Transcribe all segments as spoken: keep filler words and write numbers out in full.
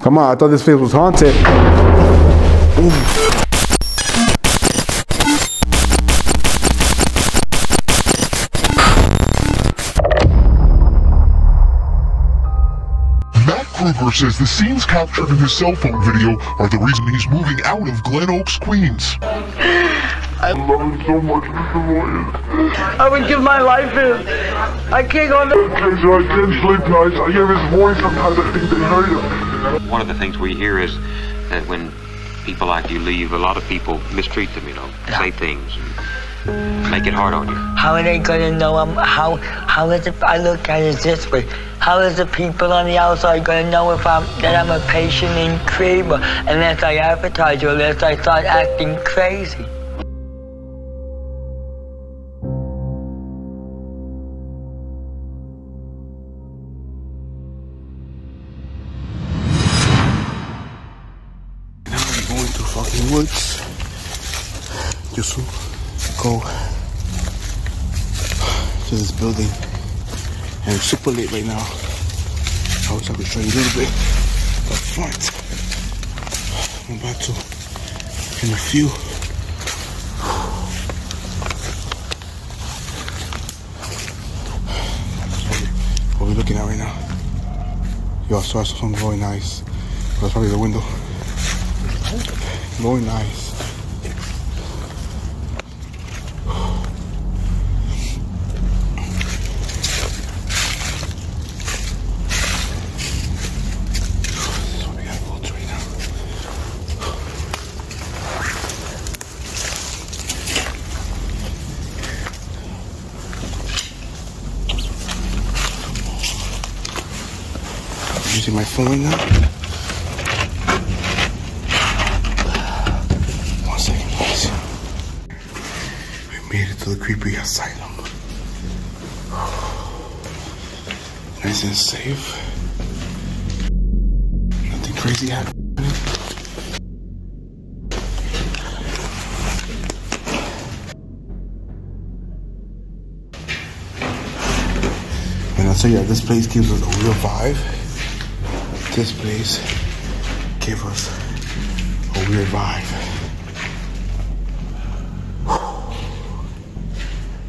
Come on, I thought this place was haunted. Ooh. Matt Kruger says the scenes captured in his cell phone video are the reason he's moving out of Glen Oaks, Queens. I love him so much, Mister Roy. I would give my life in. I can't go there. Okay, so I can't sleep nights. I hear his voice sometimes. I think they heard him. One of the things we hear is that when people like you leave, a lot of people mistreat them, you know, yeah. say things. And make it hard on you. How are they gonna know I'm, how, how is it, I look at it this way, how is the people on the outside gonna know if I'm, that I'm a patient in crema unless I advertise or unless I start acting crazy? Now we're going to fucking woods. Just so go to this building, and it's super late right now. I wish I could show you a little bit the front. I'm about to in a few. What we're looking at right now. Yo, I saw some glowing eyes. That's probably the window. Glowing eyes. Using my phone right now. One second, please. We made it to the creepy asylum. Nice and safe. Nothing crazy happened. And I'll tell you that this place gives us a real vibe. This place gave us a weird vibe.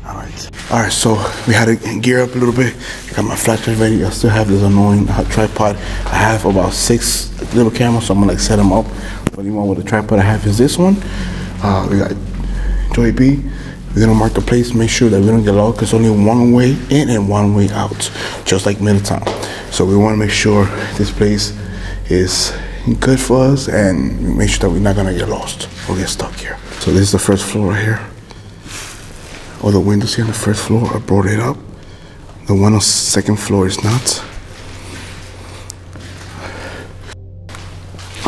Alright. Alright, so we had to gear up a little bit. Got my flashlight ready. I still have this annoying tripod. I have about six little cameras, so I'm gonna like set them up. The only one with a tripod I have is this one. Uh, we got Joey B. We're gonna mark the place, make sure that we don't get lost, because only one way in and one way out, just like Middletown. So we want to make sure this place is good for us and make sure that we're not going to get lost or get stuck here. So this is the first floor right here. All the windows here on the first floor are boarded up. The one on the second floor is not. I'm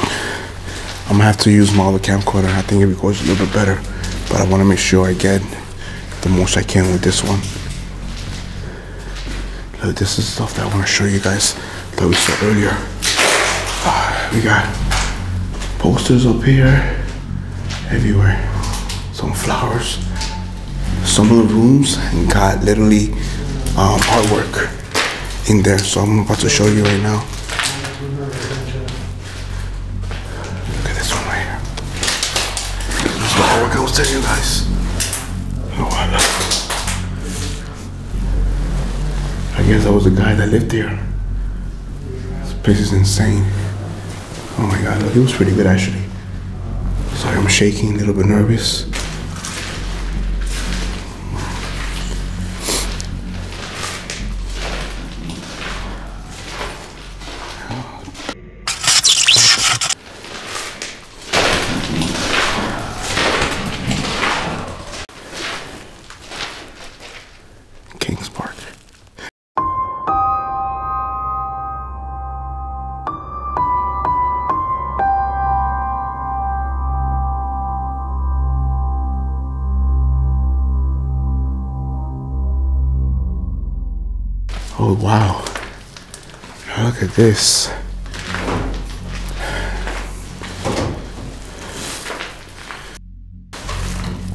going to have to use my other camcorder. I think it records a little bit better, but I want to make sure I get the most I can with this one. Uh, this is stuff that I want to show you guys that we saw earlier. Uh, we got posters up here, everywhere. Some flowers. Some of the rooms got literally um, artwork in there. So I'm about to show you right now. Look at this one right here. This is the artwork I was telling you guys. Oh, I love it. I guess I was the guy that lived there. This place is insane. Oh my god, look, it was pretty good actually. Sorry, I'm shaking, a little bit nervous. Oh wow, look at this.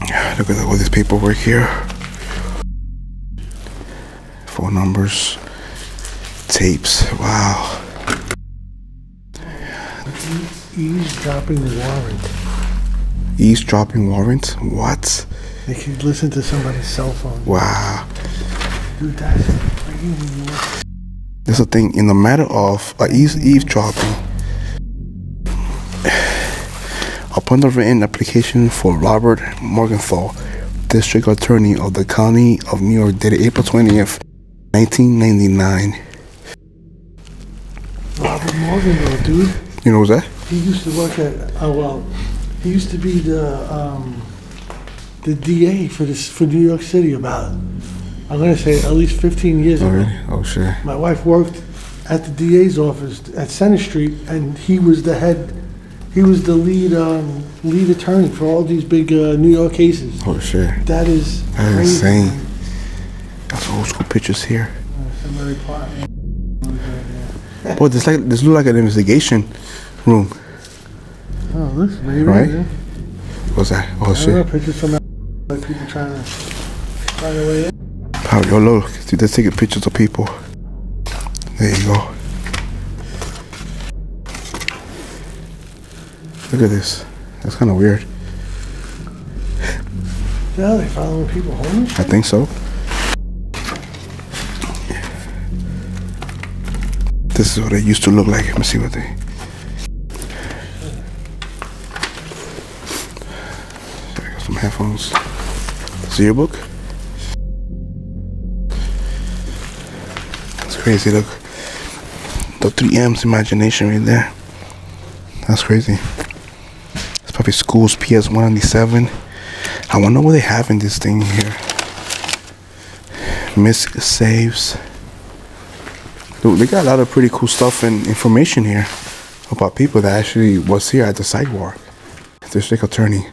Look at all this paperwork here. Phone numbers, tapes, wow. eavesdropping warrant. Eavesdropping warrant? What? They could listen to somebody's cell phone. Wow. Dude, that's freaking... That's the thing. In the matter of uh, eavesdropping, upon the written application for Robert Morgenthau, District Attorney of the County of New York, dated April twentieth, nineteen ninety-nine. Robert Morgenthau, dude. You know what's that? He used to work at, oh, well, he used to be the um, the D A for this for New York City about, I'm going to say, at least fifteen years ago. Really? Oh, sure. My wife worked at the D A's office at Center Street, and he was the head, he was the lead um, lead attorney for all these big uh, New York cases. Oh, sure. That is That is insane. That's old school pictures here. Somebody plot. Boy, this, like, this looks like an investigation room. Oh, looks maybe. Right? Yeah. What's that? Oh, I shit. I pictures from like people trying to find their way in. Wow, yo, look, dude, they're taking pictures of people. There you go. Look at this. That's kind of weird. Yeah, they following people home? I think so. This is what it used to look like. Let me see what they... So I got some headphones. Is it your book? Crazy, look, the three M's imagination right there. That's crazy. It's probably school's P S one ninety-seven. I wonder what they have in this thing here. Missed saves. Dude, they got a lot of pretty cool stuff and information here about people that actually was here at the sidewalk. District attorney.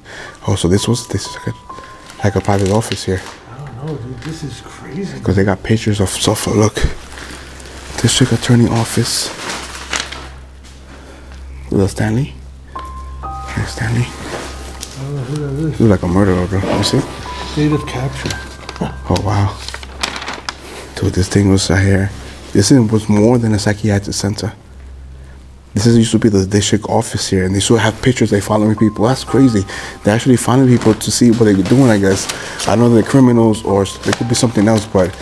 Oh, so this was this is like a, like a private office here. I don't know, dude. This is crazy. Because they got pictures of stuff. Look. District Attorney Office. Little Stanley. Hey, Stanley. I don't know who that is. Looks like a murderer, bro. You see? State of capture. Oh, wow. Dude, this thing was right here. This was more than a psychiatric center. This is, used to be the district office here, and they still have pictures. They following people. That's crazy. They're actually following people to see what they're doing, I guess. I know they're criminals, or they could be something else, but...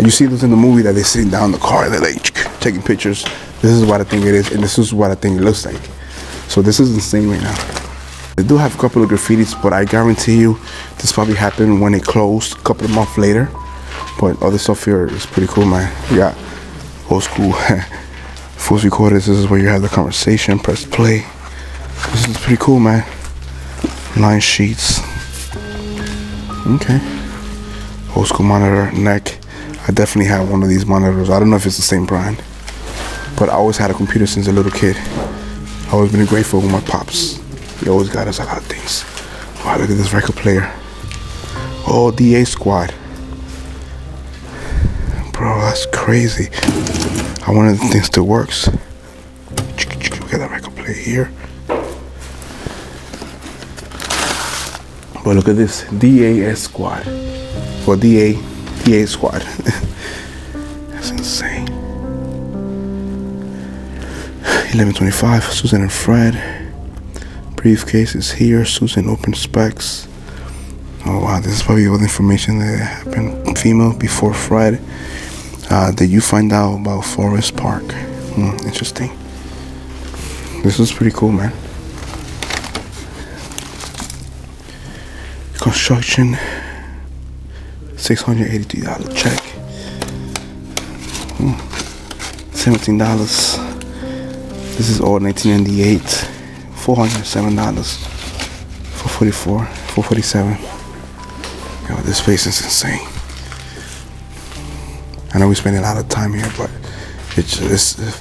You see those in the movie that they're sitting down in the car and they're like taking pictures. This is what I think it is, and this is what I think it looks like. So this is insane right now. They do have a couple of graffitis, but I guarantee you this probably happened when it closed a couple of months later. But all this stuff here is pretty cool, man. We got old school fools recorders. This is where you have the conversation, press play. This is pretty cool, man. Line sheets. Okay. Old school monitor, neck. I definitely had one of these monitors. I don't know if it's the same brand, but I always had a computer since a little kid. I always been grateful with my pops. He always got us a lot of things. Wow, look at this record player. Oh, D A Squad. Bro, that's crazy. I wanted the thing still works. Look at that record player here. But look at this, D A S Squad. For D A. D A Squad. That's insane. eleven twenty-five, Susan and Fred. Briefcase is here. Susan opened specs. Oh wow, this is probably all the information that happened. Female before Fred. Uh, did you find out about Forest Park? Hmm, interesting. This is pretty cool, man. Construction. six hundred eighty-three dollar check. Hmm. seventeen dollars. This is all nineteen ninety-eight. four hundred seven dollars. four forty-four. four forty-seven. Yo, this place is insane. I know we spend a lot of time here, but it's just it's,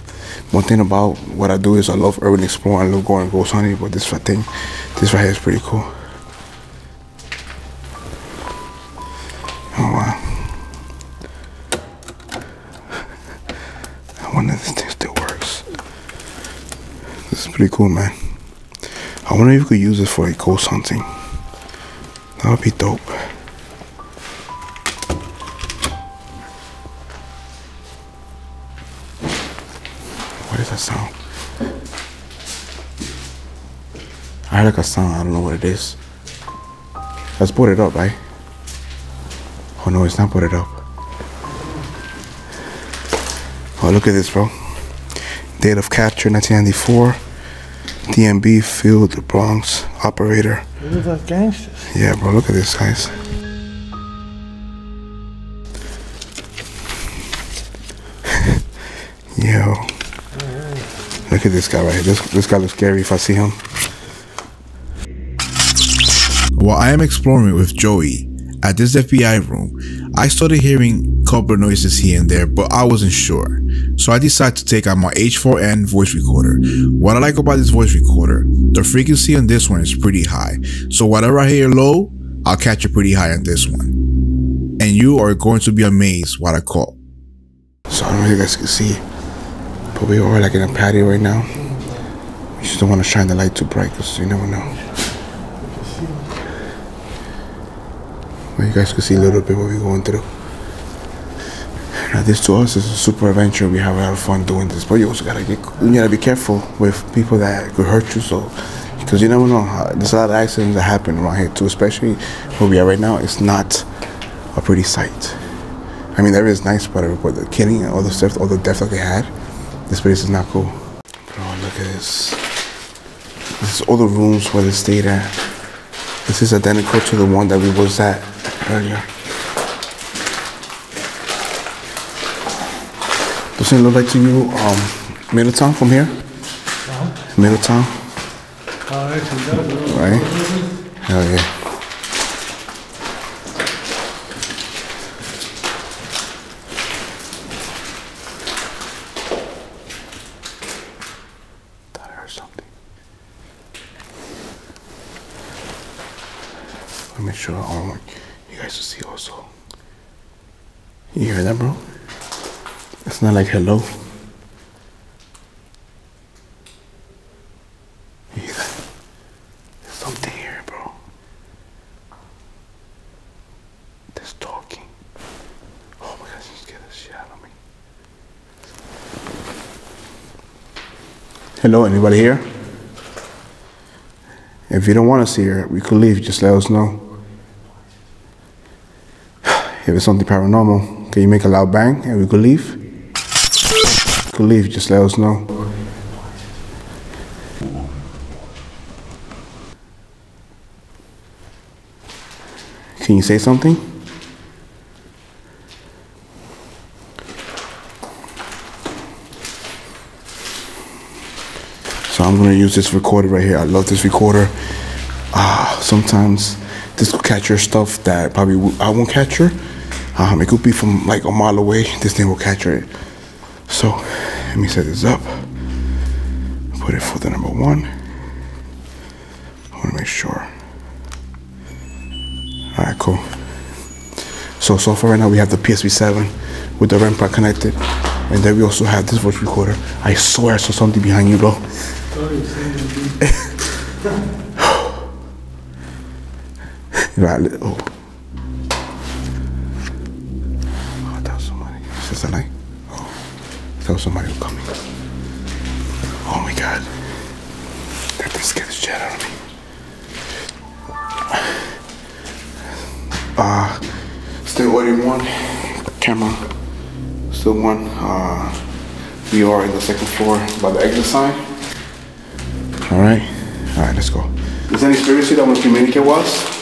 one thing about what I do is I love urban exploring. I love going ghost hunting, but this thing, this right here is pretty cool. Pretty cool, man. I wonder if you could use this for like ghost hunting. That would be dope. What is that sound? I heard like a sound, I don't know what it is. That's boarded up, right? Oh no, it's not boarded up. Oh, look at this, bro. Date of capture, nineteen ninety-four. D M B, Field, Bronx, operator. These are gangsters. Yeah, bro, look at this, guys. Yo. Look at this guy right here. This, this guy looks scary if I see him. While I am exploring with Joey at this F B I room, I started hearing couple noises here and there, but I wasn't sure. So I decided to take out my H four N voice recorder. What I like about this voice recorder, the frequency on this one is pretty high. So whatever I hear low, I'll catch it pretty high on this one. And you are going to be amazed what I caught. So I don't know if you guys can see, but we are like in a patio right now. We just don't want to shine the light too bright because you never know. Well, you guys can see a little bit what we're going through. Now this to us is a super adventure. We have a lot of fun doing this, but you also gotta get, you gotta be careful with people that could hurt you. So, because you never know, how, there's a lot of accidents that happen around here too. Especially where we are right now, it's not a pretty sight. I mean, there is nice, but the killing and all the stuff, all the death that they had, this place is not cool. Bro, look at this. This is all the rooms where they stayed at. This is identical to the one that we was at earlier. Doesn't it look like to you um, Middletown from here? Uh-huh. Middletown? Uh, actually, right? Hell yeah. Thought I heard something. Let me make sure um, you guys will see also. You hear that, bro? It's not like hello. There's something here, bro. There's talking. Oh my gosh, just get the shit out of me. Hello, anybody here? If you don't want us here, we could leave. Just let us know. If it's something paranormal, can you make a loud bang and we could leave? Could leave, just let us know. Can you say something? So I'm gonna use this recorder right here. I love this recorder. Ah, sometimes this could capture stuff that probably I won't capture. Um, it could be from like a mile away. This thing will capture it. So let me set this up, put it for the number one. I want to make sure. All right, cool. So, so far right now we have the P S V seven with the R E M pod connected. And then we also have this voice recorder. I swear I saw something behind you, bro. Right, oh. Oh, that was somebody. Is this a light? Tell somebody who's coming. Oh my god. That thing scared the shit out of me. Uh, still waiting one. Camera. Still one. Uh, we are in the second floor by the exit sign. Alright. Alright, let's go. Is there any conspiracy that want to communicate with us?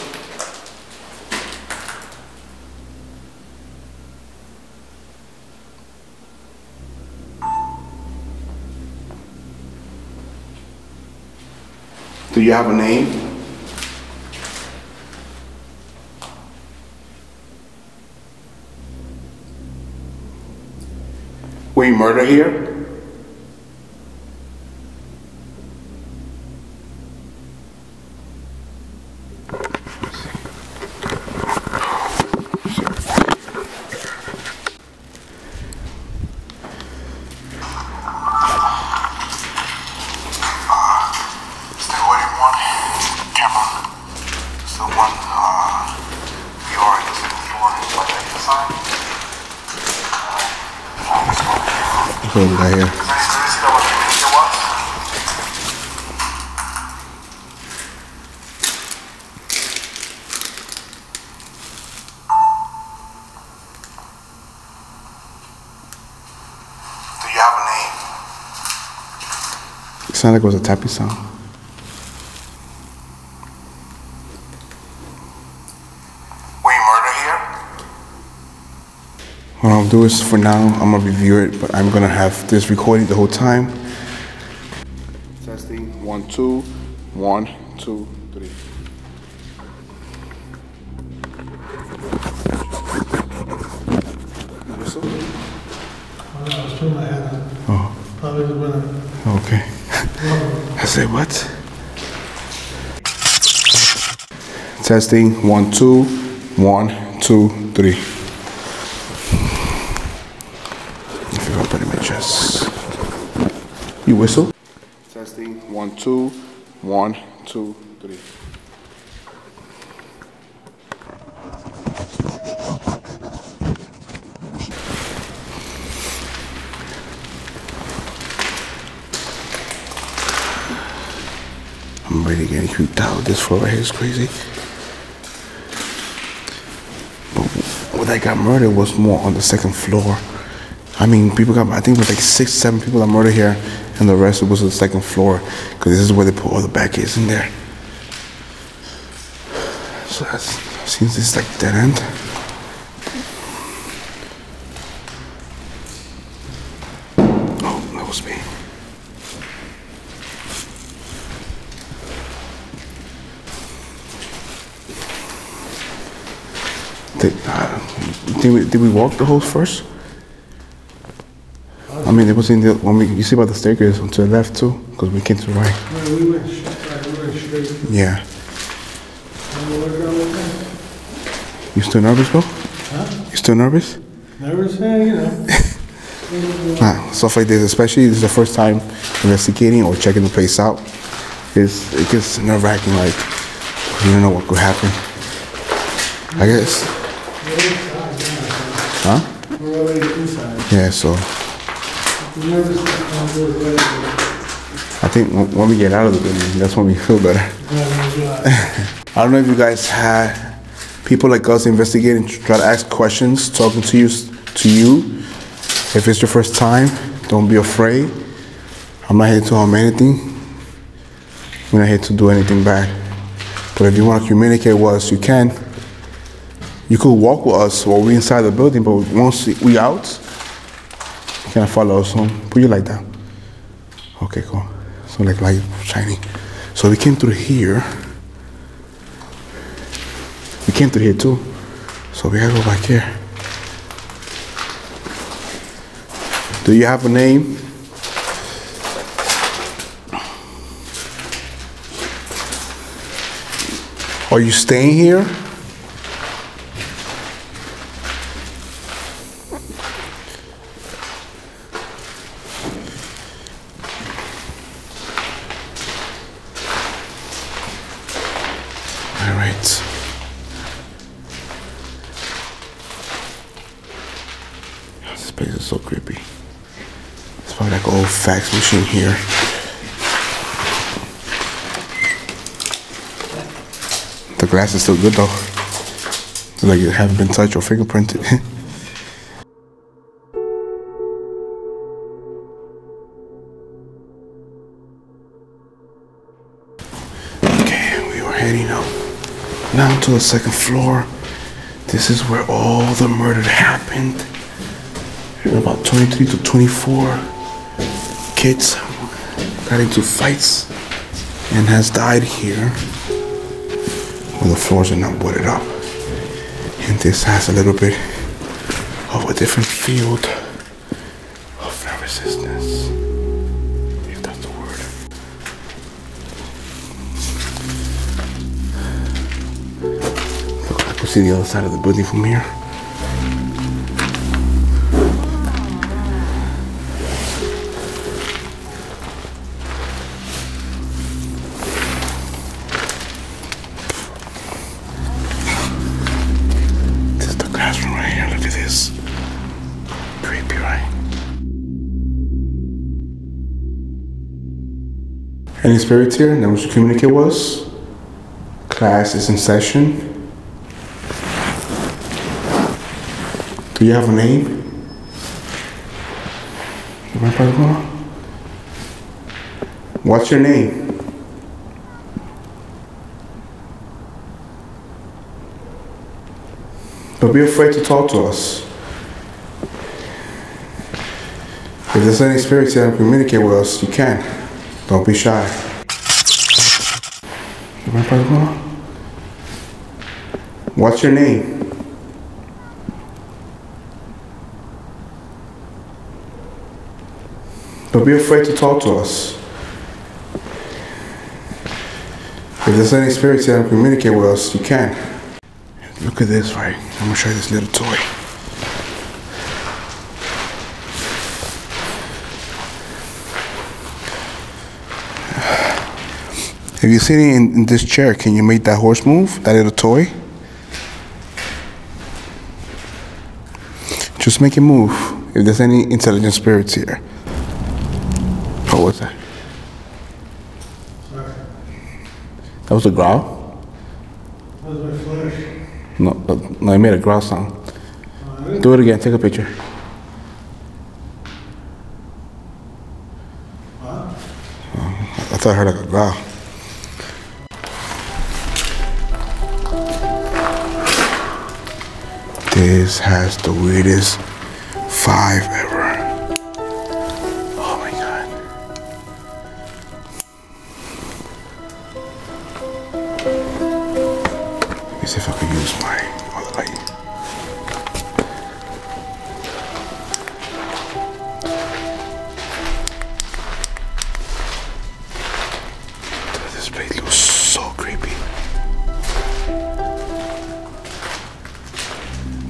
Do you have a name? Were you murdered here? What we got here? sounded like it was a tappy sound. We murder here? What I'll do is, for now, I'm gonna review it, but I'm gonna have this recorded the whole time. Testing, one, two, one, two, three. Oh. Probably the winner. Okay. I said what? Testing. One, two, one, two, three. If you open images. You whistle? Testing. One, two, one, two, three. I'm already getting creeped out. This floor right here is crazy. But what I got murdered was more on the second floor. I mean, people got, I think it was like six, seven people that murdered here, and the rest was on the second floor, because this is where they put all the baggies in there. So that seems this is like dead end. Oh, that was me. Did, uh, did, we, did we walk the hole first? I mean, it was in the, I mean, you see by the staircase on to the left too, because we came to the right. No, we went straight, we went straight. Yeah. You still nervous, bro? Huh? You still nervous? Nervous, yeah, you know. Nah, stuff like this, especially this is the first time investigating or checking the place out. It's, it gets nerve-wracking, like, you don't know what could happen. I guess. Huh? We're already inside. Yeah, so I think when we get out of the building, that's when we feel better. I don't know if you guys had people like us investigating, try to ask questions, talking to you, to you. If it's your first time, don't be afraid. I'm not here to harm anything. We're not here to do anything bad. But if you want to communicate with us, you can. You could walk with us while we're inside the building, but once we out, you can follow us home. Put your light down. Okay, cool. So like light shining. So we came through here. We came through here too. So we gotta go back here. Do you have a name? Are you staying here? This place is so creepy. It's probably like an old fax machine here. The glass is still good though. It's like it hasn't been touched or fingerprinted. Okay, we are heading up now to the second floor. This is where all the murder happened. About twenty-three to twenty-four kids got into fights and has died here. Well, the floors are not boarded up. And this has a little bit of a different field of nervousness, if that's the word. Look, I can see the other side of the building from here. Any spirits here that wish to communicate with us? Class is in session. Do you have a name? Am I part of What's your name? Don't be afraid to talk to us. If there's any spirits that can communicate with us, you can. Don't be shy. What's your name? Don't be afraid to talk to us. If there's any spirits that can communicate with us, you can. Look at this, right? I'm gonna show you this little toy. If you sit in, in this chair, can you make that horse move? That little toy? Just make it move. If there's any intelligent spirits here. Oh, what's that? Sorry. That was a growl? That was my flourish. No, no, I made a growl sound. Uh, Do it again, take a picture. What? Uh, I thought I heard like a growl. This has the weirdest five ever. Let me see if I can use my other light. This plate looks so creepy.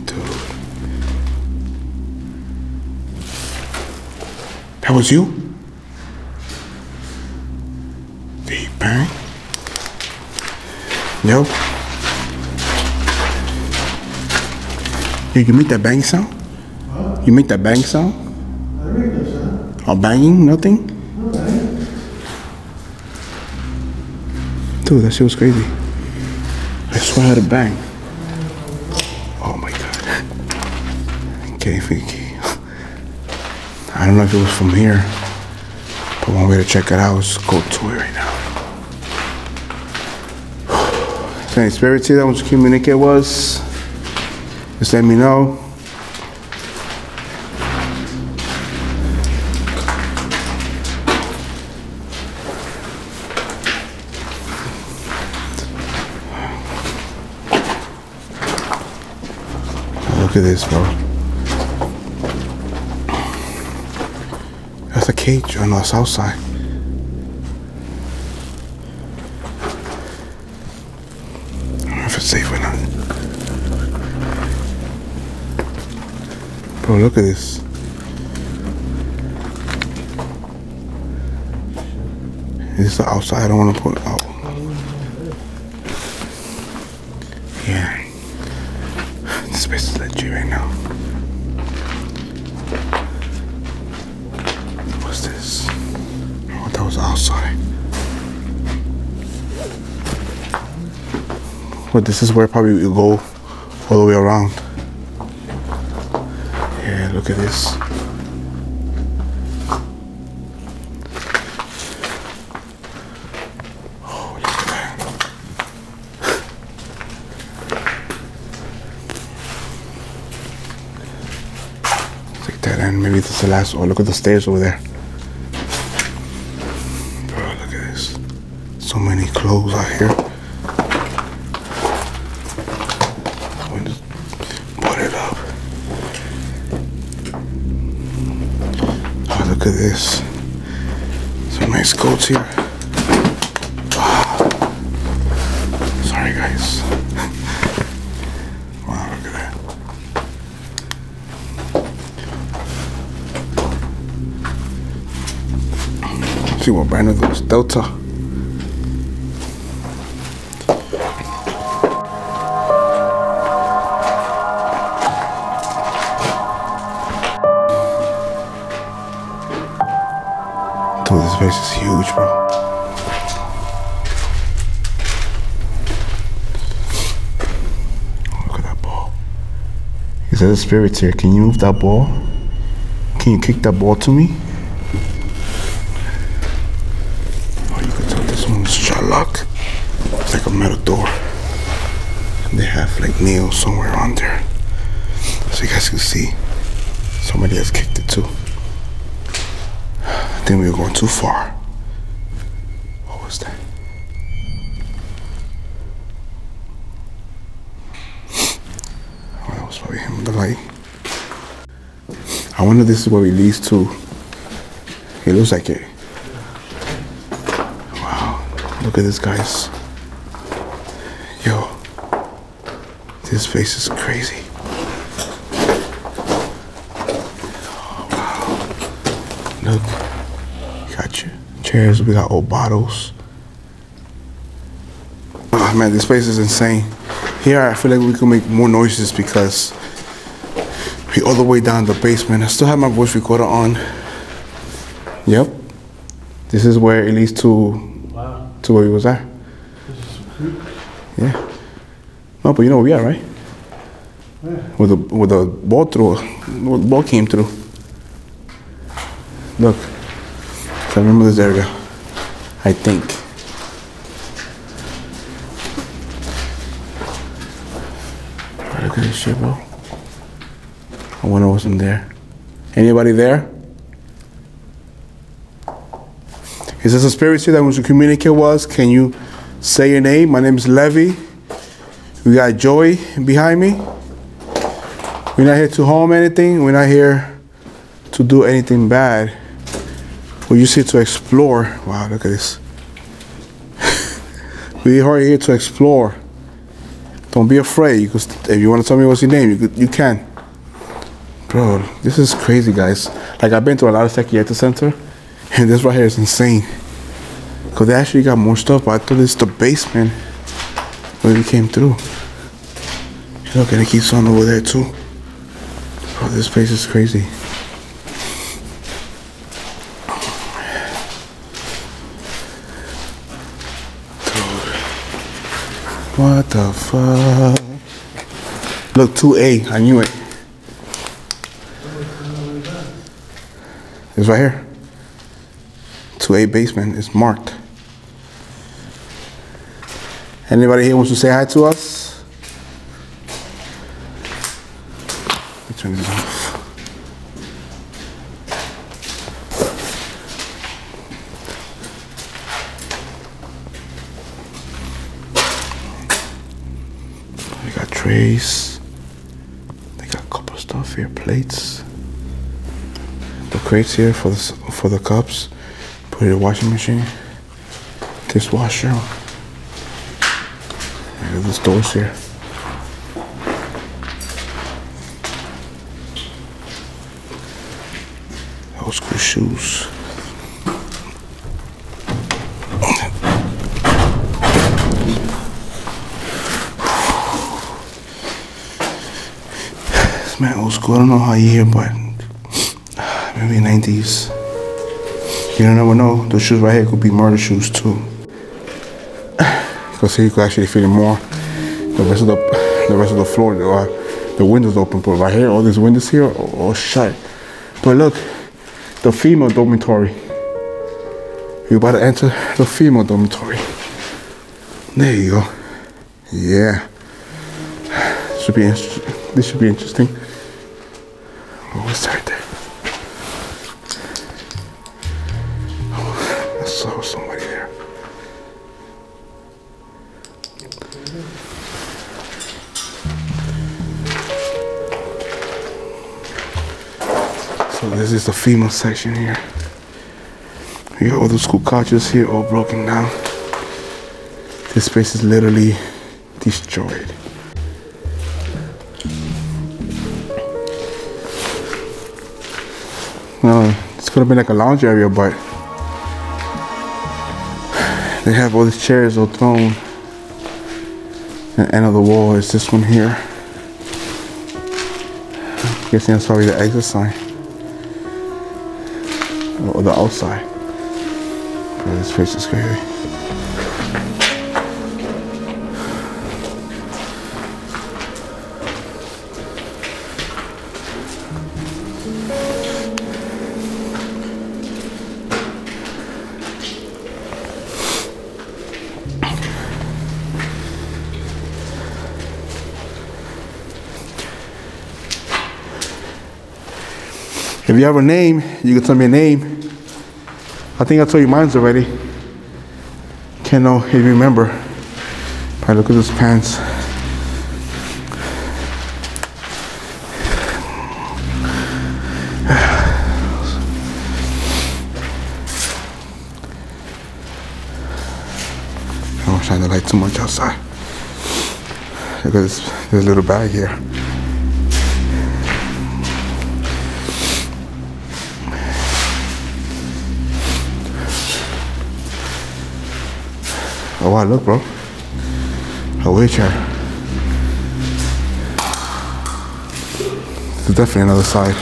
Dude. That was you? Deep bang. Nope. Dude, you make that bang sound? What? You make that bang sound? I make that sound. Oh, banging? Nothing? No banging. Dude, that shit was crazy. I swear I had a bang. Oh my god. Okay, freaky. I don't know if it was from here, but one way to check it out is go to it right now. Is there any spirits here that wants to communicate with us? Just let me know. Look at this, bro. That's a cage on the south side. I don't know if it's safe or not. Oh, look at this. This is the outside. I don't want to put it out. Yeah. This space is legit right now. What's this? Oh, that was outside. Well, this is where probably you go all the way around. Yeah, look at this. Oh, look at that. Take that and maybe this is the last. Oh, look at the stairs over there. Bro, look at this. So many clothes out here. I'm just put it up. Look at this. Some nice coats here. Wow. Sorry, guys. Wow, look at that. Let's see what brand of those. Delta. Oh, this place is huge, bro. Oh, look at that ball. Is there a spirit here? Can you move that ball? Can you kick that ball to me? a lock. It's like a metal door. They have like nails somewhere on there. So you guys can see, somebody has kicked it too. I think we were going too far. What was that? Oh, that was probably him with the light. I wonder if this is where it leads to. It looks like it. Wow, look at this, guys. Yo, this face is crazy. Oh, wow, look. Chairs, we got old bottles. Oh man, this place is insane. Here, I feel like we could make more noises because we all the way down the basement. I still have my voice recorder on. Yep, this is where it leads to. Wow. To where we was at. Yeah. No, but you know where we are, right? Yeah. Where the where the ball through, where the ball came through. Look. I remember this area, I think. Look at this shit, bro. I wonder what's in there. Anybody there? Is this a spirit here that wants to communicate with us? Can you say your name? My name is Levy. We got Joey behind me. We're not here to harm anything. We're not here to do anything bad. We're just here to explore. Wow, look at this. We are here to explore. Don't be afraid. You could, if you want to tell me what's your name, you could, you can. Bro, this is crazy, guys. Like, I've been to a lot of psychiatric center, and this right here is insane. Because they actually got more stuff, but I thought it's the basement where we came through. Look, and it keeps on over there, too. Bro, this place is crazy. What the fuck? Look, two A. I knew it. It's right here. two A basement. It's marked. Anybody here wants to say hi to us? Let me turn this off. Trays, they got a couple of stuff here, plates, the crates here for the, for the cups, put it in the washing machine, dishwasher, look at these doors here, old school shoes. Man, old school, I don't know how year, but maybe nineties. You don't never know, those shoes right here could be murder shoes too. Because here you could actually feel it more. The rest of the, the rest of the floor, the, uh, the windows open, but right here, all these windows here are all shut. But look, the female dormitory. You're about to enter the female dormitory. There you go. Yeah. Should be interesting. This should be interesting. What was that there? Oh, I saw somebody there. So this is the female section here. We got all the school couches here, all broken down. This space is literally destroyed. No, this could have been like a lounge area, but they have all these chairs all thrown. And the end of the wall is this one here. I'm guessing that's probably the exit sign. Or the outside. Bro, this place is crazy. If you have a name, you can tell me a name. I think I told you mine's already. Can't know if you remember. Probably look at those pants. I don't shine the light too much outside. Look at this, this little bag here. Oh wow, look bro, a wheelchair. There's definitely another side.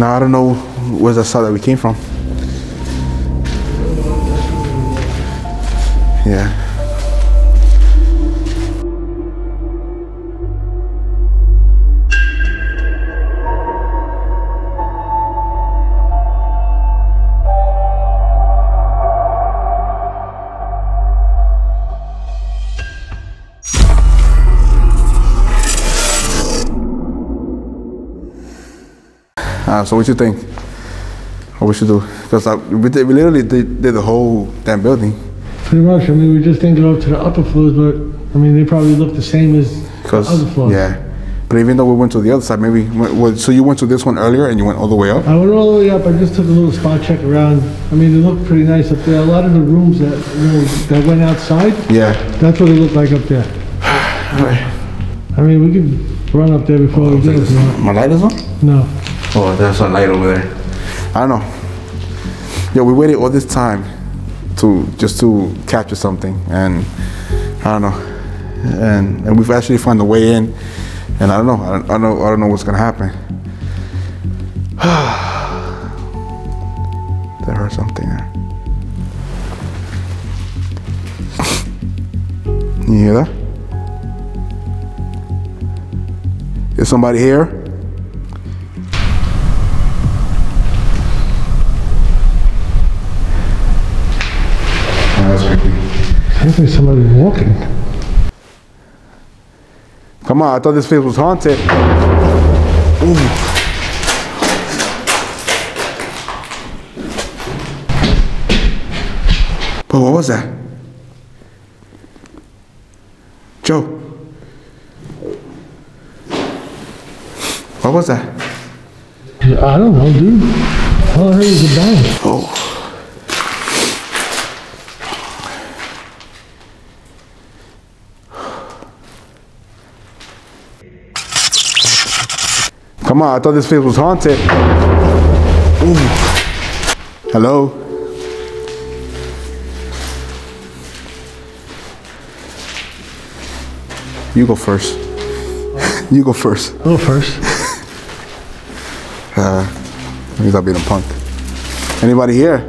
Now I don't know where's that side that we came from. Yeah. Uh, so what you think? What we should do? Because uh, we, we literally did, did the whole damn building. Pretty much. I mean, we just didn't go up to the upper floors, but I mean, they probably look the same as the other floors. Yeah. But even though we went to the other side, maybe. Well, so you went to this one earlier, and you went all the way up. I went all the way up. I just took a little spot check around. I mean, it looked pretty nice up there. A lot of the rooms that you know, that went outside. Yeah. That's what it looked like up there. All right. I mean, we could run up there before oh, we do this. My light is on? No. Oh, there's a light over there. I don't know. Yeah, we waited all this time to just to capture something, and I don't know. And and we've actually found a way in, and I don't know. I don't, I don't know. I don't know what's gonna happen. There hurt something there. You hear that? Is somebody here? I think somebody's walking. Come on, I thought this place was haunted. Ooh. But what was that? Joe. What was that? I don't know, dude. All I heard was a bang. Oh. Come on, I thought this place was haunted. Ooh. Hello? You go first. You go first. I'll go first. uh, I think I'll be the punk. Anybody here?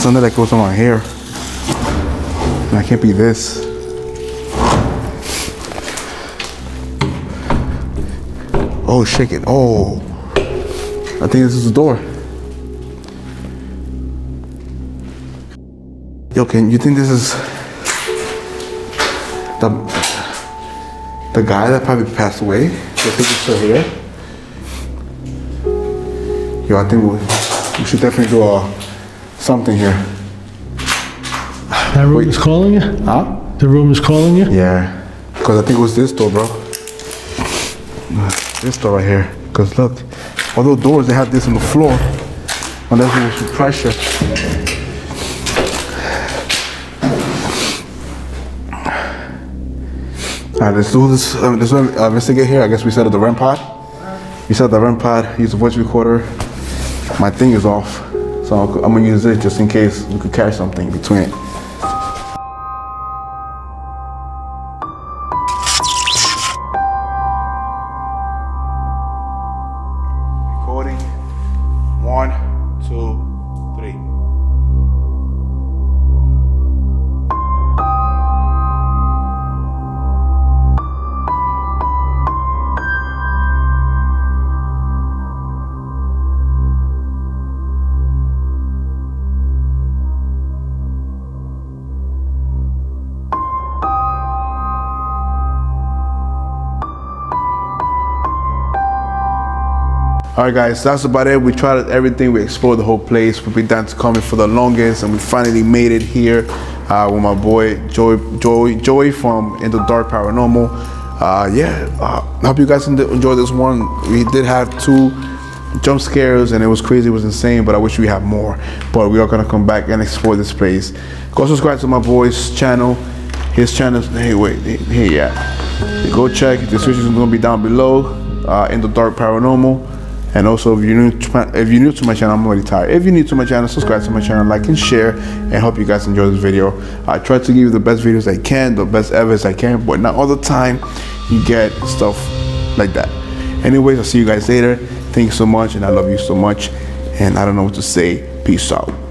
Something that goes on my hair. And I can't be this. Oh, shake it. Oh. I think this is the door. Yo, can you think this is the, the guy that probably passed away? I think he's still here. Yo, I think we, we should definitely do a something here. That room Wait. is calling you? Huh? The room is calling you? Yeah. Because I think it was this door, bro. This door right here. Because look, all those doors, they have this on the floor. Unless it was some pressure. All right, let's do this. Um, this one, uh, investigate here. I guess we set up the R E M pod. You set up the R E M pod, use the voice recorder. My thing is off, so I'm gonna use it just in case we could catch something in between it. Recording, one, two, three. Alright guys, that's about it. We tried everything, we explored the whole place. We've been down to coming for the longest and we finally made it here uh, with my boy Joey, Joey, Joey from In the Dark Paranormal. Uh, yeah, I uh, hope you guys enjoyed this one. We did have two jump scares and it was crazy, it was insane, but I wish we had more. But we are going to come back and explore this place. Go subscribe to my boy's channel. His channel, hey wait, hey yeah. Go check, the description is going to be down below, uh, In the Dark Paranormal. And also, if you're new to my, if you're new to my channel, I'm already tired. If you're new to my channel, subscribe to my channel, like and share, and hope you guys enjoy this video. I try to give you the best videos I can, the best ever as I can, but not all the time you get stuff like that. Anyways, I'll see you guys later. Thanks so much, and I love you so much. And I don't know what to say. Peace out.